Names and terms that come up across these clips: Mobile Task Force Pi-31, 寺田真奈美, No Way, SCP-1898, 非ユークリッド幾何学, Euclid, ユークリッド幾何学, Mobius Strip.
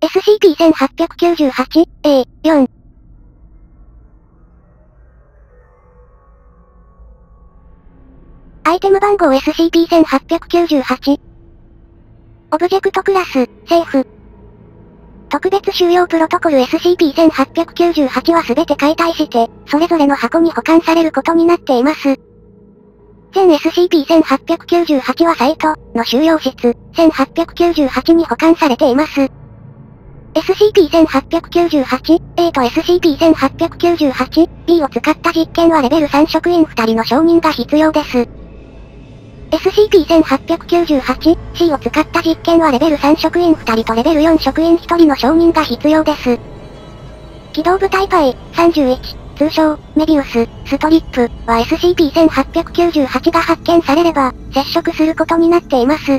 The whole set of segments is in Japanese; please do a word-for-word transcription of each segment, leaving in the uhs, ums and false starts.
エスシーピーいちはちきゅうはち エー よん。 アイテム番号 エスシーピーいちはちきゅうはち。 オブジェクトクラス、セーフ。特別収容プロトコル エスシーピーいちはちきゅうはち はすべて解体して、それぞれの箱に保管されることになっています。全 エスシーピーいちはちきゅうはち はサイトの収容室、せんはっぴゃくきゅうじゅうはちに保管されています。エスシーピーいちはちきゅうはち エー と エスシーピーいちはちきゅうはち ビー を使った実験はレベルさん職員ふたりの承認が必要です。エスシーピーいちはちきゅうはち シー を使った実験はレベルさん職員ふたりとレベルよん職員ひとりの承認が必要です。機動部隊パイさんじゅういち、通称、メビウス、ストリップは エスシーピーいちはちきゅうはち が発見されれば、接触することになっています。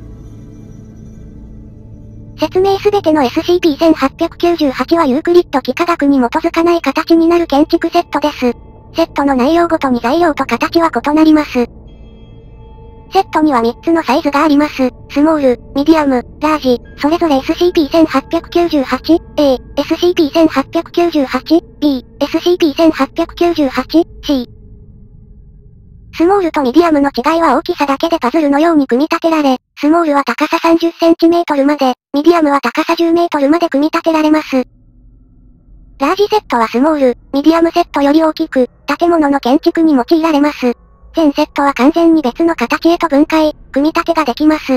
説明すべての エスシーピーいちはちきゅうはち はユークリッド幾何学に基づかない形になる建築セットです。セットの内容ごとに材料と形は異なります。セットにはみっつのサイズがあります。スモール、ミディアム、ラージ、それぞれ エスシーピーいちはちきゅうはち エー、エスシーピーいちはちきゅうはち ビー、エスシーピーいちはちきゅうはち シー。スモールとミディアムの違いは大きさだけでパズルのように組み立てられ、スモールは高さ さんじゅっセンチメートル まで、ミディアムは高さ じゅうメートル まで組み立てられます。ラージセットはスモール、ミディアムセットより大きく、建物の建築に用いられます。全セットは完全に別の形へと分解、組み立てができます。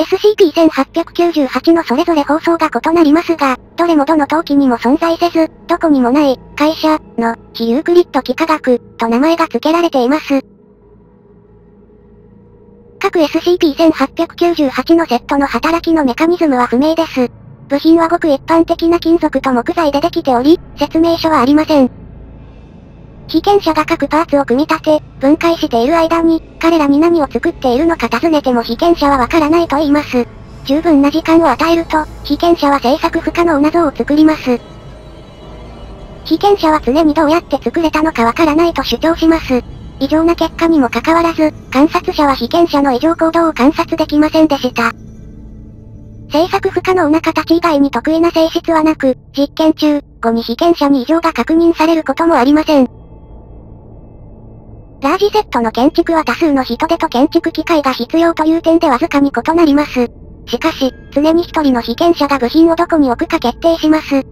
エスシーピーいちはちきゅうはち のそれぞれ放送が異なりますが、どれもどの陶器にも存在せず、どこにもない、会社、の、非ユークリッド幾何学、と名前が付けられています。各 エスシーピーいちはちきゅうはち のセットの働きのメカニズムは不明です。部品はごく一般的な金属と木材でできており、説明書はありません。被験者が各パーツを組み立て、分解している間に、彼らに何を作っているのか尋ねても被験者はわからないと言います。十分な時間を与えると、被験者は制作不可能な像を作ります。被験者は常にどうやって作れたのかわからないと主張します。異常な結果にもかかわらず、観察者は被験者の異常行動を観察できませんでした。制作不可能な形以外に得意な性質はなく、実験中、後に被験者に異常が確認されることもありません。ラージセットの建築は多数の人手と建築機械が必要という点でわずかに異なります。しかし、常に一人の被験者が部品をどこに置くか決定します。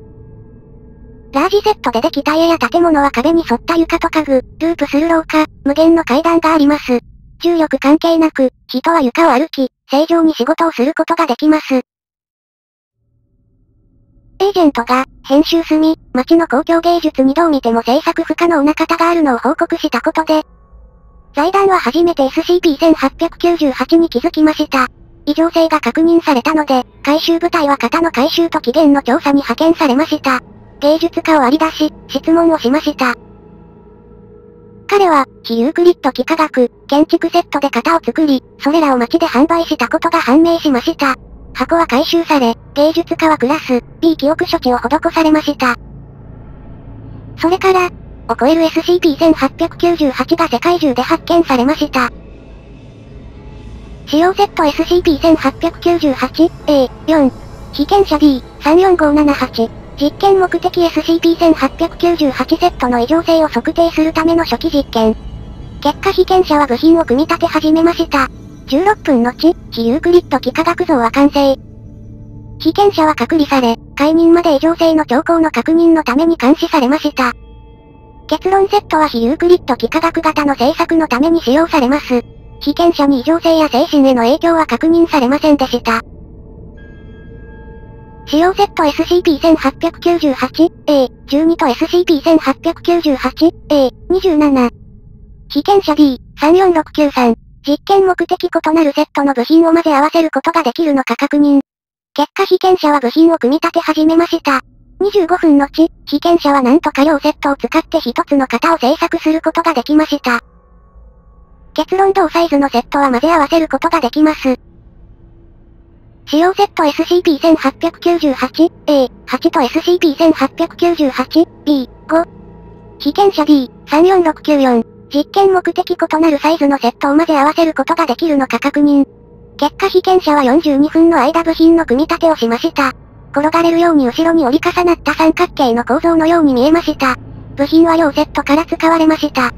ラージセットでできた家や建物は壁に沿った床と家具、ループする廊下、無限の階段があります。重力関係なく、人は床を歩き、正常に仕事をすることができます。エージェントが、編集済み、街の公共芸術にどう見ても制作不可能な方があるのを報告したことで、財団は初めて エスシーピーいちはちきゅうはち に気づきました。異常性が確認されたので、回収部隊は型の回収と起源の調査に派遣されました。芸術家を割り出し、質問をしました。彼は、非ユークリッド幾何学、建築セットで型を作り、それらを街で販売したことが判明しました。箱は回収され、芸術家はクラス、ビー 記憶処置を施されました。それから、を超える エスシーピーいちはちきゅうはち が世界中で発見されました。使用セット エスシーピーいちはちきゅうはち エー よん。被験者 ビー さんよんごななはち。実験目的 エスシーピーいちはちきゅうはち セットの異常性を測定するための初期実験。結果被験者は部品を組み立て始めました。じゅうろっぷん後、非ユークリッド幾何学像は完成。被験者は隔離され、解任まで異常性の兆候の確認のために監視されました。結論セットは非ユークリッド幾何学型の制作のために使用されます。被験者に異常性や精神への影響は確認されませんでした。使用セット エスシーピーいちはちきゅうはち エー じゅうに と エスシーピーいちはちきゅうはち エー にじゅうなな。被験者 ビー さんよんろくきゅうさん。実験目的異なるセットの部品を混ぜ合わせることができるのか確認。結果被験者は部品を組み立て始めました。にじゅうごふん後、被験者はなんとか両セットを使って一つの型を制作することができました。結論同サイズのセットは混ぜ合わせることができます。使用セット エスシーピーいちはちきゅうはち エー はち と エスシーピーいちはちきゅうはち ビー ご。被験者 ビー さんよんろくきゅうよん。実験目的異なるサイズのセットを混ぜ合わせることができるのか確認。結果被験者はよんじゅうにふんの間部品の組み立てをしました。転がれるように後ろに折り重なった三角形の構造のように見えました。部品は両セットから使われました。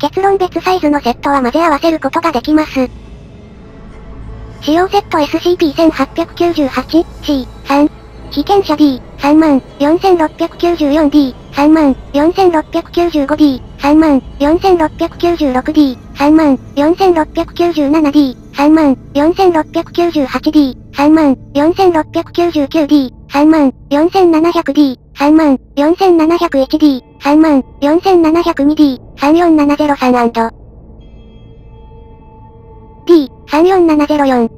結論別サイズのセットは混ぜ合わせることができます。使用セット エスシーピーいちはちきゅうはち シーさん、 被験者 ビーさんまんよんせんろっぴゃくきゅうじゅうよん ディー、 さんまんよんせんろっぴゃくきゅうじゅうご ディー、 さんまんよんせんろっぴゃくきゅうじゅうろく ディー、 さんまんよんせんろっぴゃくきゅうじゅうなな ディー、 さんまんよんせんろっぴゃくきゅうじゅうはち ディー、 さんまんよんせんろっぴゃくきゅうじゅうきゅう ディー、 さんまんよんせんななひゃく ディー、 さんまんよんせんななひゃくいち ディー、 さんまんよんせんななひゃくに ディー、 さんよんななゼロさん&D、 さんよんななゼロよん。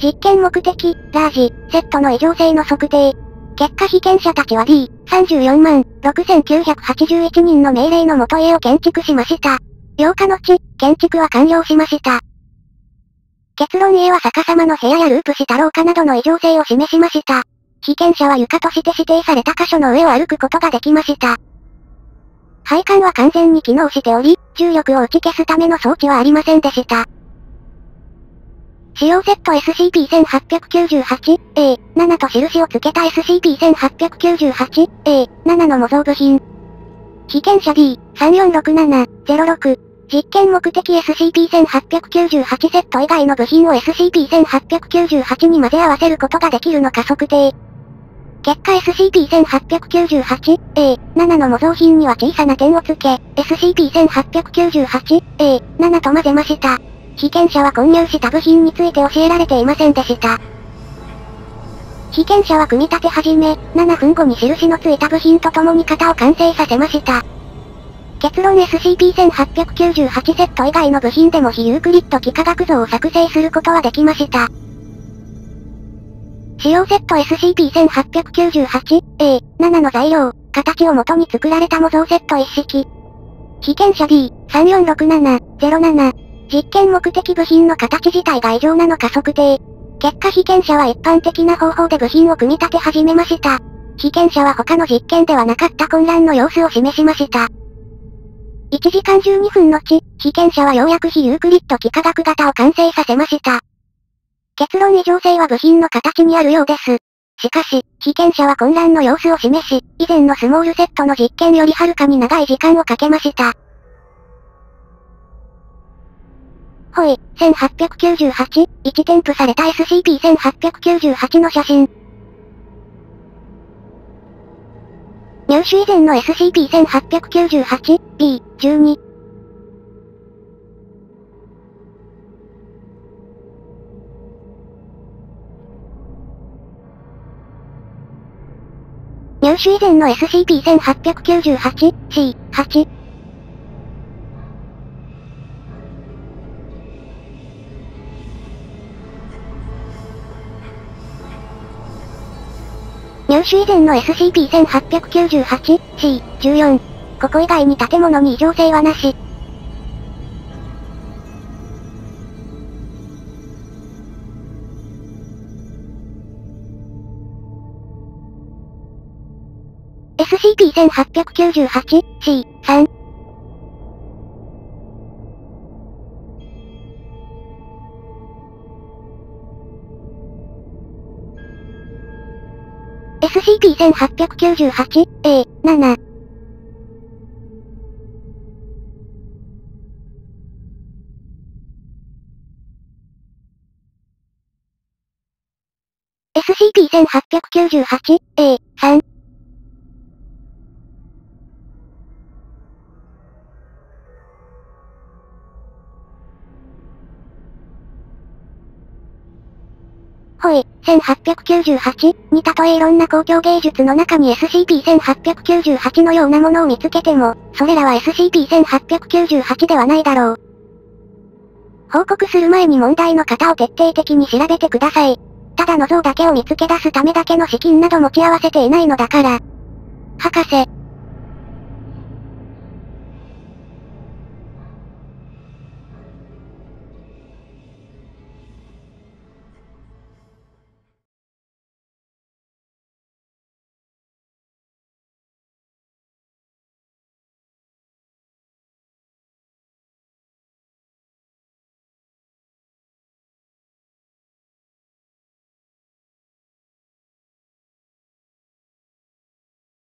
実験目的、ラージ、セットの異常性の測定。結果被験者たちは ビーさんじゅうよんまんろくせんきゅうひゃくはちじゅういちにんの命令のもと家を建築しました。ようかのち、建築は完了しました。結論家は逆さまの部屋やループした廊下などの異常性を示しました。被験者は床として指定された箇所の上を歩くことができました。配管は完全に機能しており、重力を打ち消すための装置はありませんでした。使用セット エスシーピーいちはちきゅうはち エーなな と印を付けた エスシーピーいちはちきゅうはち エーなな の模造部品。被験者 ビーさんよんろくなな ゼロろく。実験目的 エスシーピーいちはちきゅうはち セット以外の部品を エスシーピーいちはちきゅうはち に混ぜ合わせることができるのか測定。結果 エスシーピーいちはちきゅうはち エーなな の模造品には小さな点を付け、エスシーピーいちはちきゅうはち エーなな と混ぜました。被験者は混入した部品について教えられていませんでした。被験者は組み立て始め、ななふんごに印のついた部品と共に型を完成させました。結論 エスシーピーいちはちきゅうはち セット以外の部品でも非ユークリッド幾何学像を作成することはできました。使用セット エスシーピーいちはちきゅうはち エーなな の材料、形を元に作られた模造セット一式。被験者 ビーさんよんろくなな ゼロなな。実験目的部品の形自体が異常なのか測定。結果被験者は一般的な方法で部品を組み立て始めました。被験者は他の実験ではなかった混乱の様子を示しました。いちじかんじゅうにふん後、被験者はようやく非ユークリッド幾何学型を完成させました。結論異常性は部品の形にあるようです。しかし、被験者は混乱の様子を示し、以前のスモールセットの実験よりはるかに長い時間をかけました。ほい、せんはっぴゃくきゅうじゅうはち、一添付された エスシーピーいちはちきゅうはち の写真。入手以前の エスシーピーいちはちきゅうはち ビーじゅうに。入手以前の エスシーピーいちはちきゅうはち シーはち。入手以前の エスシーピーいちはちきゅうはち シーじゅうよん。ここ以外に建物に異常性はなし。エスシーピーいちはちきゅうはち シーさん。エスシーピーいちはちきゅうはち エーなな。エスシーピーいちはちきゅうはち エーさん。ほい、せんはっぴゃくきゅうじゅうはちにたとえいろんな公共芸術の中に エスシーピーいちはちきゅうはち のようなものを見つけても、それらは エスシーピーいちはちきゅうはち ではないだろう。報告する前に問題の型を徹底的に調べてください。ただの像だけを見つけ出すためだけの資金など持ち合わせていないのだから。博士、